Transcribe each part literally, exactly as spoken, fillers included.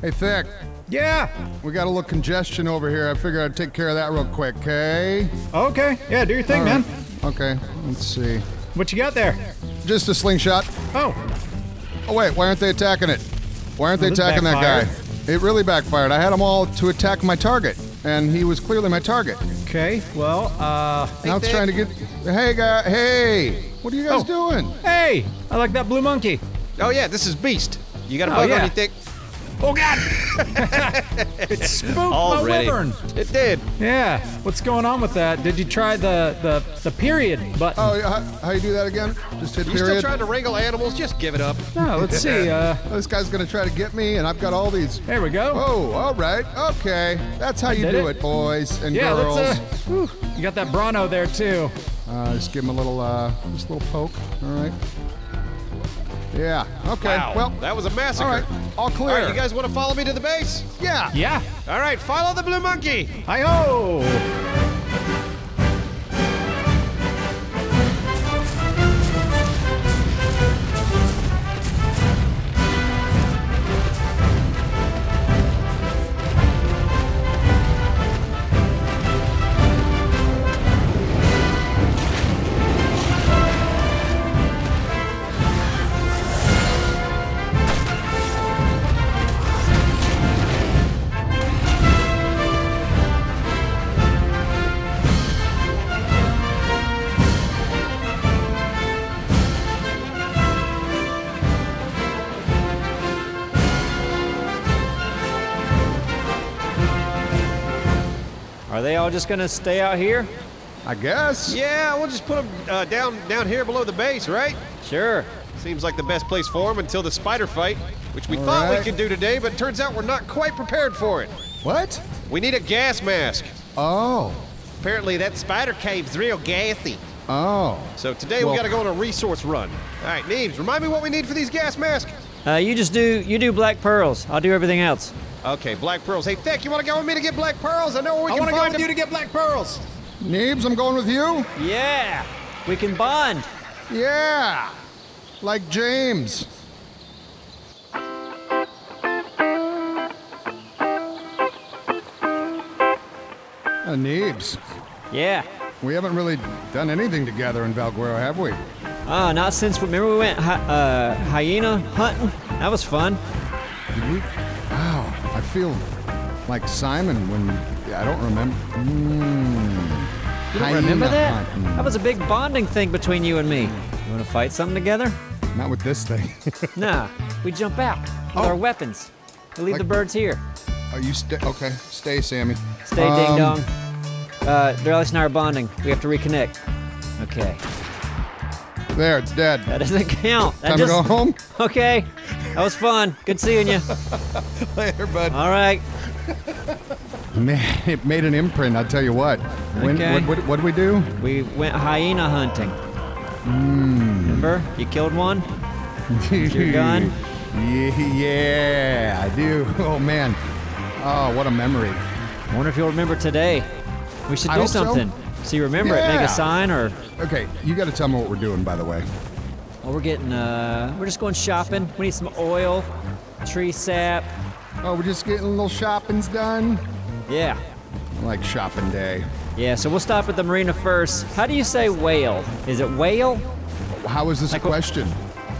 Hey, Thick. Yeah? We got a little congestion over here. I figured I'd take care of that real quick, okay? Okay. Yeah, do your thing, right, man. Okay. Let's see. What you got there? Just a slingshot. Oh. Oh, wait. Why aren't they attacking it? Why aren't well, they attacking that guy? It really backfired. I had them all to attack my target, and he was clearly my target. Okay. Well, uh... Now it's trying to get... Hey, guy. Hey! What are you guys oh. doing? Hey! I like that blue monkey. Oh, yeah. This is Beast. You got a oh, bug yeah. on you, Thick. Oh, God! It spooked my wyvern. It did. Yeah. What's going on with that? Did you try the, the, the period button? Oh, how, how you do that again? Just hit you period? You still trying to wrangle animals? Just give it up. No, let's see. Uh, this guy's going to try to get me, and I've got all these. There we go. Oh, all right. Okay. That's how I you do it. it, boys and yeah, girls. Let's, uh, you got that Brano there, too. Uh, just give him a little, uh, just a little poke. All right. Yeah. Okay. Wow. Well, that was a massacre. All right. All clear. All right, you guys want to follow me to the base? Yeah. Yeah. All right. Follow the blue monkey. Hi ho. Are they all just gonna stay out here? I guess. Yeah, we'll just put them uh, down, down here below the base, right? Sure. Seems like the best place for them until the spider fight, which we all thought right. we could do today, but turns out we're not quite prepared for it. What? We need a gas mask. Oh. Apparently that spider cave's real gassy. Oh. So today well, we gotta go on a resource run. All right, Neebs, remind me what we need for these gas masks. Uh, you just do, you do black pearls. I'll do everything else. Okay, black pearls. Hey, Thick, you want to go with me to get black pearls? I know where we can find them. I want to go with you to get black pearls. Neebs, I'm going with you. Yeah, we can bond. Yeah, like James. Uh, Neebs. Yeah. We haven't really done anything together in Valguero, have we? Ah, uh, not since. Remember we went hy uh, hyena hunting? That was fun. Did we? Wow, I feel like Simon when I don't remember. Mm. You don't remember that? Hunting. That was a big bonding thing between you and me. You want to fight something together? Not with this thing. Nah, we jump out with oh. our weapons. We leave like, the birds here. Oh, you stay? Okay, stay, Sammy. Stay, um, ding dong. Uh, Doralice and I are bonding. We have to reconnect. Okay. There, it's dead. That doesn't count. That Time just... to go home? Okay. That was fun. Good seeing you. Later, bud. All right. Man, it made an imprint, I'll tell you what. When, okay. What, what, what did we do? We went hyena hunting. Mm. Remember? You killed one? With your gun? Yeah, I do. Oh, man. Oh, what a memory. I wonder if you'll remember today. We should do something. So, so you remember yeah. it. Make a sign or... Okay, you got to tell me what we're doing, by the way. Well, we're getting, uh, we're just going shopping. We need some oil, tree sap. Oh, we're just getting little shoppings done? Yeah. Like shopping day. Yeah, so we'll stop at the marina first. How do you say whale? Is it whale? How is this like a question?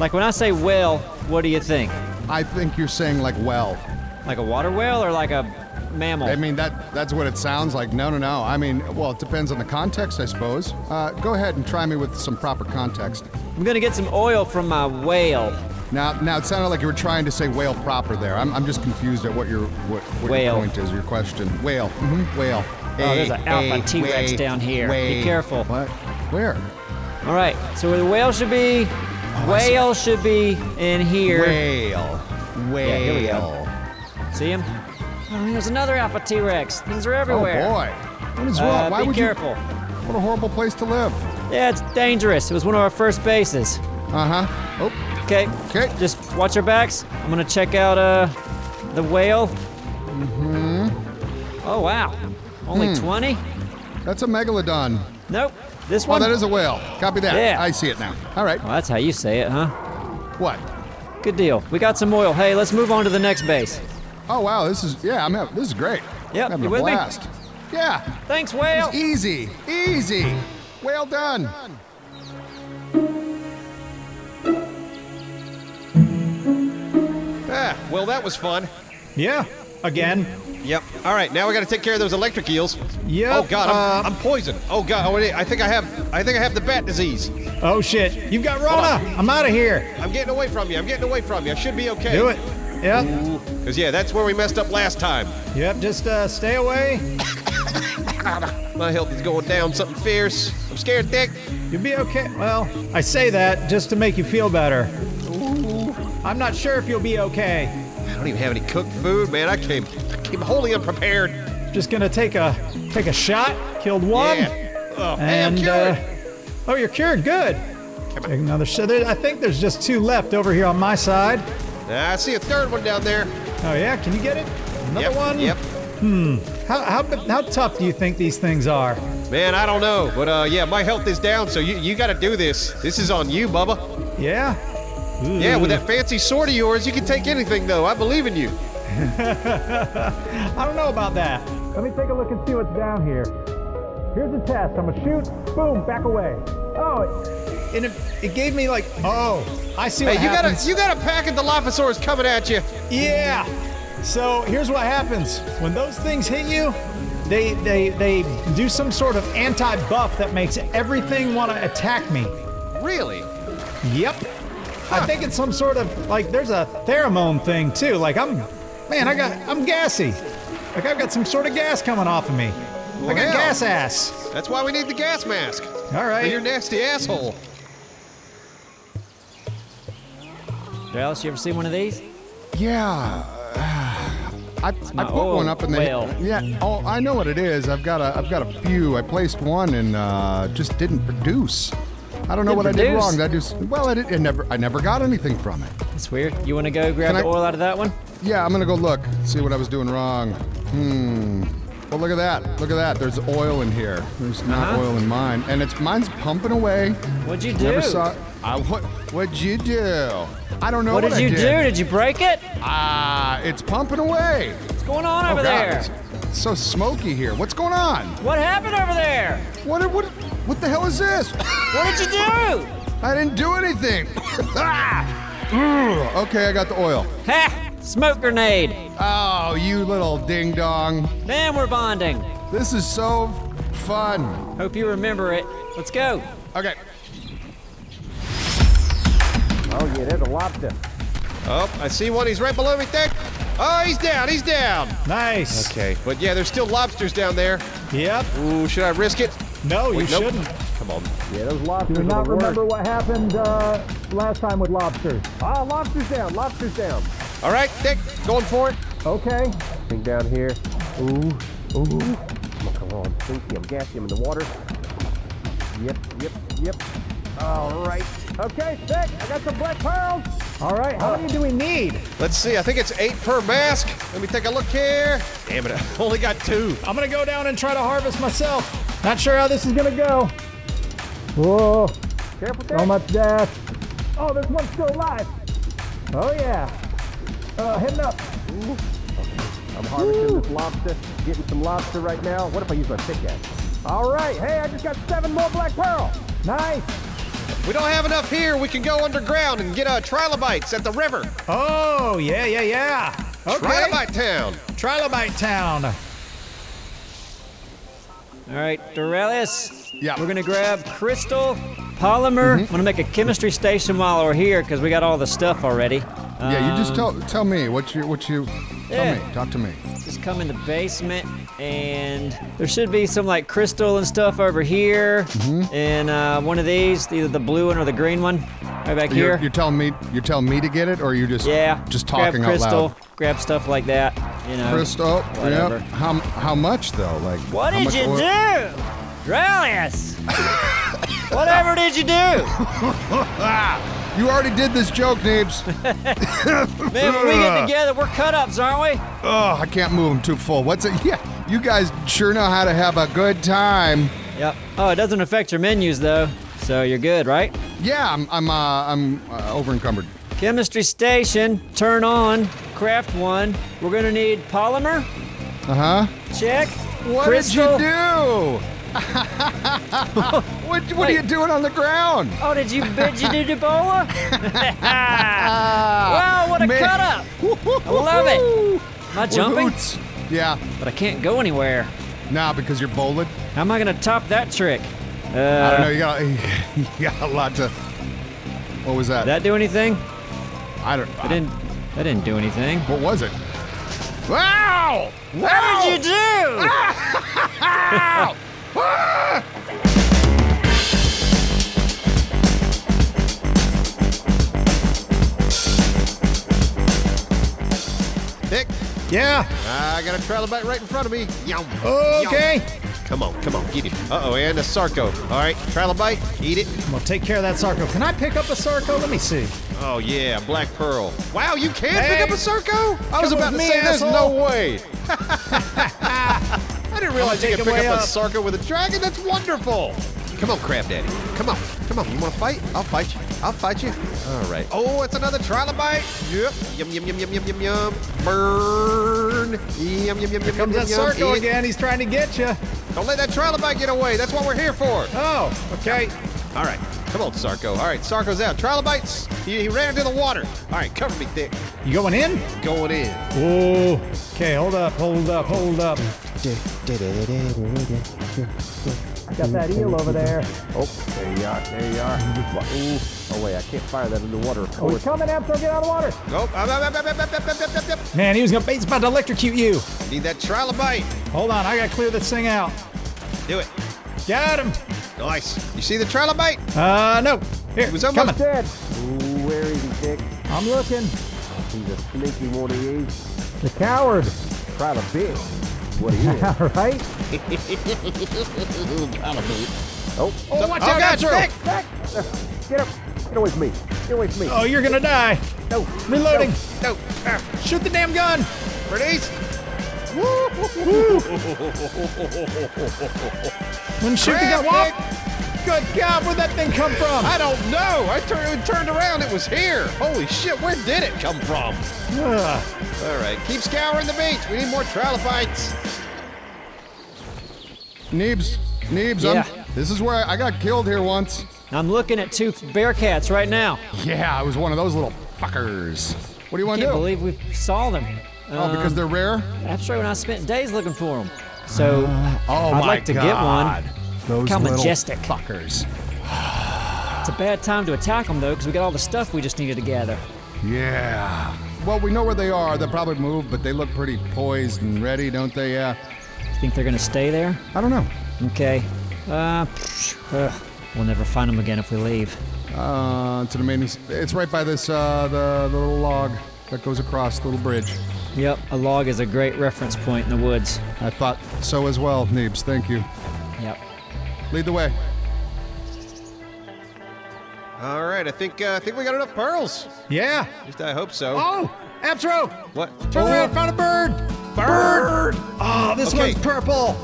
Like when I say whale, what do you think? I think you're saying like well. Like a water whale or like a mammal? I mean, that that's what it sounds like. No, no, no. I mean, well, it depends on the context, I suppose. Uh, go ahead and try me with some proper context. I'm gonna get some oil from my whale. Now, now it sounded like you were trying to say whale proper there. I'm, I'm just confused at what your what, what your point is, your question. Whale, mm-hmm. whale. Oh, a, there's an alpha T-Rex down here. Way. Be careful. What? Where? All right. So where the whale should be, oh, whale should be in here. Whale, whale. Yeah, here we go. See him? Oh, there's another alpha T-Rex. Things are everywhere. Oh boy. What is wrong? Uh, Why be would careful. You? What a horrible place to live. Yeah, it's dangerous. It was one of our first bases. Uh huh. Oh. Okay. Okay. Just watch our backs. I'm gonna check out uh the whale. Mm-hmm. Oh wow. Only hmm. twenty? That's a megalodon. Nope. This one. Oh, that is a whale. Copy that. Yeah. I see it now. All right. Well, that's how you say it, huh? What? Good deal. We got some oil. Hey, let's move on to the next base. Oh wow, this is yeah. I'm having, this is great. Yeah, having you a with blast. Me? Yeah. Thanks, whale. It was easy, easy. Well done. Ah, well, that was fun. Yeah. Again. Yep. All right. Now we got to take care of those electric eels. Yeah. Oh God, I'm, uh, I'm poisoned. Oh God. Oh, I think I have. I think I have the bat disease. Oh shit. You've got Rona. I'm out of here. I'm getting away from you. I'm getting away from you. I should be okay. Do it. Yep. Cause yeah, that's where we messed up last time. Yep. Just uh, stay away. My health is going down. Something fierce. I'm scared, Dick. You'll be okay. Well, I say that just to make you feel better. Ooh. I'm not sure if you'll be okay. I don't even have any cooked food, man. I came, I came wholly unprepared. Just gonna take a take a shot. Killed one. Yeah. Oh, and hey, I'm cured. Uh, oh, you're cured. Good. Come on. Take another shot. I think there's just two left over here on my side. I see a third one down there. Oh yeah, can you get it? Another yep. one. Yep. Hmm. How how how tough do you think these things are? Man, I don't know, but uh, yeah, my health is down, so you you got to do this. This is on you, Bubba. Yeah. Ooh. Yeah, with that fancy sword of yours, you can take anything, though. I believe in you. I don't know about that. Let me take a look and see what's down here. Here's a test. I'm going to shoot. Boom. Back away. Oh, and it, it gave me like, oh, I see what hey, you happens. Got a, you got a pack of Dilophosaurs coming at you. Yeah. So here's what happens. When those things hit you, they, they, they do some sort of anti-buff that makes everything want to attack me. Really? Yep. Huh. I think it's some sort of, like, there's a pheromone thing, too. Like, I'm, man, I got, I'm gassy. Like, I've got some sort of gas coming off of me. Well, I got hell. gas ass. That's why we need the gas mask. All right. For your nasty asshole. Dallas, you ever seen one of these? Yeah. I, I put one up in the... Whale. Yeah, oh, I know what it is. I've got a, I've got a few. I placed one and uh, just didn't produce. I don't know what I did wrong. I just well, I, did, it never, I never got anything from it. That's weird. You want to go grab the oil out of that one? Yeah, I'm gonna go look, see what I was doing wrong. Hmm. Well, look at that. Look at that. There's oil in here. There's not oil in mine, and it's mine's pumping away. What'd you do? Never saw. I what? What'd you do? I don't know what I did. What did you do? Did you break it? Ah, uh, it's pumping away. What's going on over there? It's so smoky here. What's going on? What happened over there? What? What? What the hell is this? What did you do? I didn't do anything. ah! Okay, I got the oil. Ha! Smoke grenade. Oh, you little ding dong. Man, we're bonding. This is so fun. Hope you remember it. Let's go. Okay. Oh, yeah, there's a lobster. Oh, I see one. He's right below me, Dick. Oh, he's down. He's down. Nice. Okay, but yeah, there's still lobsters down there. Yep. Ooh, should I risk it? No, Wait, you nope. shouldn't. Come on. Yeah, those lobsters. Do not remember what happened uh, last time with lobsters. Ah, lobsters down. Lobsters down. All right, Dick, going for it. Okay. Thing down here. Ooh, ooh. Come on, come on. Stinky, I'm gassy. I'm in the water. Yep, yep, yep. All right. Okay, Dick, I got some black pearls. All right, how many do we need? Let's see, I think it's eight per mask. Let me take a look here. Damn it, I only got two. I'm gonna go down and try to harvest myself. Not sure how this is gonna go. Whoa, careful, so much gas. Oh, there's one still alive. Oh yeah. Uh, heading up. Ooh. Okay. I'm harvesting Ooh. this lobster, getting some lobster right now. What if I use my pickaxe? All right, hey, I just got seven more black pearl. Nice. We don't have enough here. We can go underground and get uh, trilobites at the river. Oh, yeah, yeah, yeah. Okay. Trilobite town. Trilobite town. All right, Dorellis. Yeah. We're going to grab crystal, polymer. Mm-hmm. I'm going to make a chemistry station while we're here because we got all the stuff already. Yeah, um, you just tell tell me what you, what you, tell yeah. me, talk to me. Just come in the basement and there should be some like crystal and stuff over here. Mm-hmm. And uh, one of these, either the blue one or the green one, right back you're, here. You're telling me you're telling me to get it, or are you just yeah, just talking grab crystal, out loud? Grab stuff like that, you know. Crystal, whatever. Yep. How how much though? Like what did you oil? do, Drellius? Whatever did you do? You already did this joke, Neebs. Man, when we get together, we're cut-ups, aren't we? Oh, I can't move them too full. What's it? Yeah, you guys sure know how to have a good time. Yep. Oh, it doesn't affect your menus, though, so you're good, right? Yeah, I'm, I'm, uh, I'm uh, over-encumbered. Chemistry station, turn on. craft one. We're gonna need polymer. Uh huh. Check. What crystal. Did you do? what what like, are you doing on the ground? Oh, did you did you do Ebola? Wow, what a Man. cut up! I love it. Am I jumping? Oots. Yeah. But I can't go anywhere. Nah, because you're bowling. How am I gonna top that trick? Uh, I don't know. You got you got a lot to. What was that? Did that do anything? I don't. I, I didn't. That didn't do anything. What was it? Wow! What wow. did you do? Ow! Ah! Dick? Yeah? I got a trilobite right in front of me. Yum. Okay. Yum. Come on, come on, eat it. Uh-oh, and a sarco. All right, trilobite, eat it. I'm gonna take care of that sarco. Can I pick up a sarco? Let me see. Oh, yeah, black pearl. Wow, you can hey. pick up a sarco? I was about to say, there's no way. I didn't realize you could pick up, up a sarco with a dragon. That's wonderful. Come on, Crab Daddy. Come on. Come on. You want to fight? I'll fight you. I'll fight you. All right. Oh, it's another trilobite. Yep. Yum, yum, yum, yum, yum, yum, yum. Burn. Yum, yum, yum, yum, yum, yum. That sarco again. He's trying to get you. Don't let that trilobite get away. That's what we're here for. Oh, okay. All right. Come on, sarco. All right. Sarco's out. Trilobites. He, he ran into the water. All right. Cover me, Dick. You going in? Going in. Whoa. Okay. Hold up. Hold up. Hold up. Got that eel over there. Oh, there you are, there you are. Ooh. Oh wait, I can't fire that in the water. Oh, he's coming after I get out of the water. Nope. Oh. Man, he was gonna, he's about to electrocute you. I need that trilobite. Hold on, I gotta clear this thing out. Do it. Got him. Nice. You see the trilobite? Uh, no. Here, he was almost dead. Ooh, where is he, Dick? I'm looking. He's a sneaky one he is. The coward. Try to bit. What he is. All right. Oh, oh, watch oh, out, guys! Back, back! Get up! Get away from me! Get away from me! Oh, you're gonna die! No! Reloading! No! no. Shoot the damn gun! Release! Woo! Woo! When shoot the gun, walk! Good God, where'd that thing come from? I don't know. I turned turned around. It was here. Holy shit! Where did it come from? Ugh. All right, keep scouring the beach. We need more trilobites. Neebs, Neebs, yeah. This is where I, I got killed here once. I'm looking at two bear cats right now. Yeah, I was one of those little fuckers. What do you want to do? I can't believe we saw them. Oh, um, because they're rare? That's right. When I spent days looking for them, so uh, oh I'd my like to God. get one. Those How majestic. fuckers. It's a bad time to attack them, though, because we got all the stuff we just needed to gather. Yeah. Well, we know where they are. They'll probably move, but they look pretty poised and ready, don't they? Yeah. Uh, think they're going to stay there? I don't know. Okay. Uh, uh, we'll never find them again if we leave. Uh, to the main... It's right by this, uh, the, the little log that goes across the little bridge. Yep. A log is a great reference point in the woods. I thought so as well, Neebs. Thank you. Yep. Lead the way. All right, I think uh, I think we got enough pearls. Yeah. At least I hope so. Oh, Absro! What? Turn oh. around, found a bird. Bird. bird. Oh, this okay. one's purple.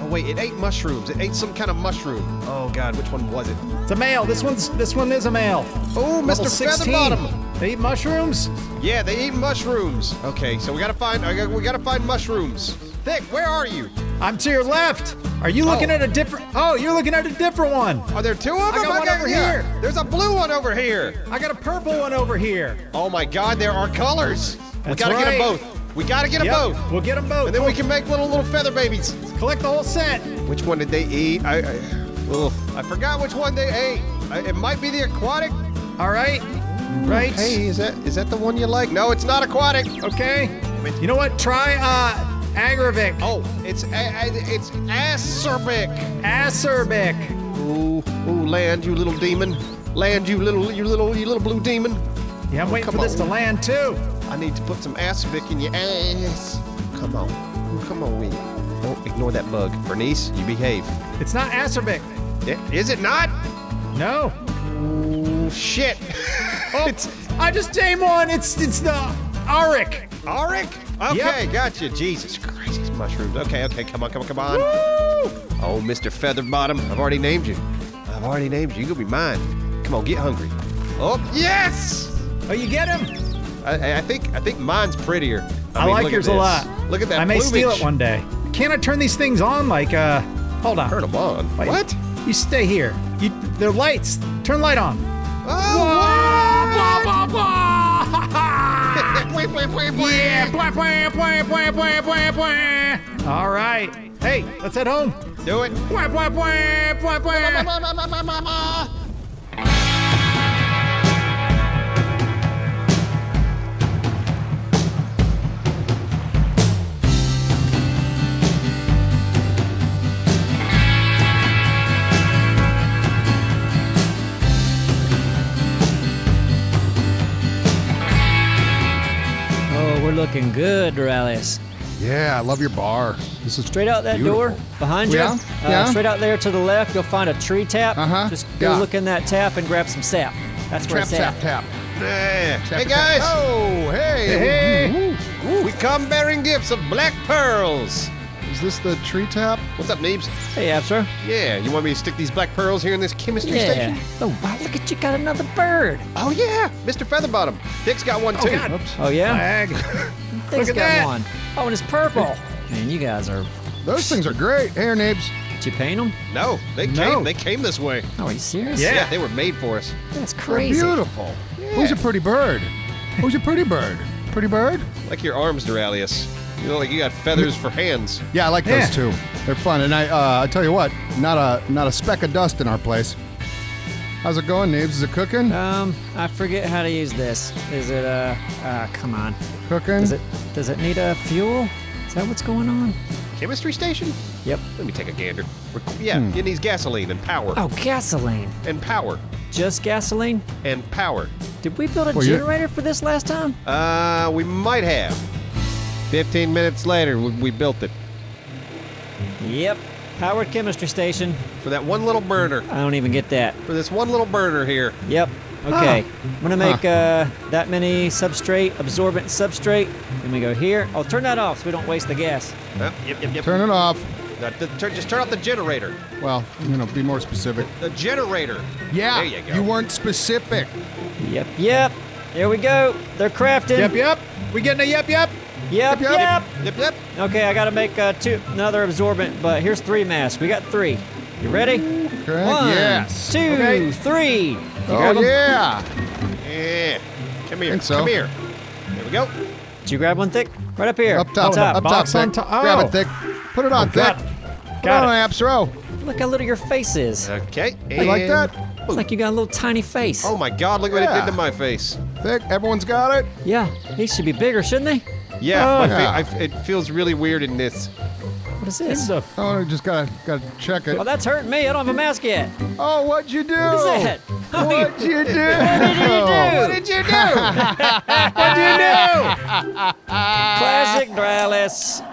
Oh wait, it ate mushrooms. It ate some kind of mushroom. Oh God, which one was it? It's a male. This one's this one is a male. Oh, Mister Featherbottom. They eat mushrooms? Yeah, they eat mushrooms. Okay, so we gotta find uh, we gotta find mushrooms. Thick, where are you? I'm to your left. Are you looking oh. at a different? Oh, you're looking at a different one. Are there two of them? I got I one got over here. here. There's a blue one over here. I got a purple one over here. Oh my God, there are colors. That's we gotta right. get them both. We gotta get yep. them both. We'll get them both. And then we can make little little feather babies. Collect the whole set. Which one did they eat? I, I, ugh, I forgot which one they ate. I, it might be the aquatic. All right, Ooh, right. Hey, is that is that the one you like? No, it's not aquatic. Okay. You know what? Try. Uh, Agrivic. Oh, it's it's acerbic. Acerbic. Ooh, ooh, land, you little demon. Land, you little, you little, you little blue demon. Yeah, I'm oh, waiting for on. this to land too. I need to put some acerbic in your ass. Come on, ooh, come on, we. Oh, ignore that bug, Bernice. You behave. It's not acerbic. It, is it not? No. Ooh, shit. Oh, it's. I just tamed one. It's it's the auric. Auric? Okay, yep. Gotcha. Jesus Christ, these mushrooms. Okay, okay, come on, come on, come on. Woo! Oh, Mister Featherbottom, I've already named you. I've already named you. You're gonna be mine. Come on, get hungry. Oh, yes! Oh, you get him? I, I think I think mine's prettier. I, I mean, like yours a lot. Look at that. I may plumage. Steal it one day. Can't I turn these things on? Like, uh, hold on. Turn them on. Wait. What? You stay here. You, they're lights. Turn light on. Oh! What? Blah, blah, blah, blah. Wait, wait, wait, wait. Yeah. Blah, blah, blah, blah, blah, blah, blah. All right. Hey, let's head home. Do it. Blah, blah, blah, blah, blah, blah, blah, blah, blah. Looking good, Rallis. Yeah, I love your bar. This is straight out that beautiful. Door behind you. Yeah, uh, yeah. Straight out there to the left, you'll find a tree tap. Uh-huh. Just go yeah. look in that tap and grab some sap. That's where it's at. Tap, tap, yeah. tap. Hey guys! Oh, hey, hey! hey. We come bearing gifts of black pearls. Is this the tree tap? What's up, Neebs? Hey, Absor. Yeah, you want me to stick these black pearls here in this chemistry yeah. station? Oh, wow, look at you, got another bird. Oh, yeah, Mister Featherbottom. Dick's got one, too. Oh, God. Oops. Oh yeah? Dick's got that. one. Oh, and it's purple. Man, you guys are... Those things are great. Here, Neebs. Did you paint them? No, they no. came. They came this way. Oh, are you serious? Yeah, yeah they were made for us. That's crazy. They're beautiful. Yeah. Who's a pretty bird? Who's a pretty bird? Pretty bird? Like your arms, Duralius. You know, like you got feathers for hands. Yeah, I like yeah. those too. They're fun, and I, uh, I tell you what, not a not a speck of dust in our place. How's it going, Neebs? Is it cooking? Um, I forget how to use this. Is it uh, uh come on. Cooking? Does it does it need a fuel? Is that what's going on? Chemistry station? Yep. Let me take a gander. We're, yeah, hmm. it needs gasoline and power. Oh, gasoline and power. Just gasoline and power. Did we build a well, generator for this last time? Uh, we might have. Fifteen minutes later, we built it. Yep, powered chemistry station. For that one little burner. I don't even get that. For this one little burner here. Yep, okay. Huh. I'm gonna make huh. uh, that many substrate, absorbent substrate. Then we go here. I'll turn that off so we don't waste the gas. Yep, yep, yep. yep. Turn it off. Uh, just turn off the generator. Well, you know, be more specific. The, the generator. Yeah, there you go. You weren't specific. Yep, yep. Here we go. They're crafting. Yep, yep. We getting a yep, yep. Yep yep. yep, yep, yep. Okay, I gotta make uh, two, another absorbent, but here's three masks. We got three. You ready? Correct. One, yes. two, okay. three. You oh yeah. Yeah. Come here. So. Come here. There we go. Did you grab one, Thick? Right up here. Up top. Up top. Up top, Thick. To oh. Grab it, Thick. Put it on, oh, Thick. Got Put it on, Absor. Look how little your face is. Okay. I like that. It's Ooh. Like you got a little tiny face. Oh my God! Look what yeah. it did to my face. Thick. Everyone's got it. Yeah. These should be bigger, shouldn't they? Yeah, oh, yeah. I, it feels really weird in this. What is this? Oh, I just gotta gotta check it. Oh, that's hurting me. I don't have a mask yet. Oh, what'd you do? What is that? What'd you do? What did you do? What did you do? What did you do? Classic Duralius.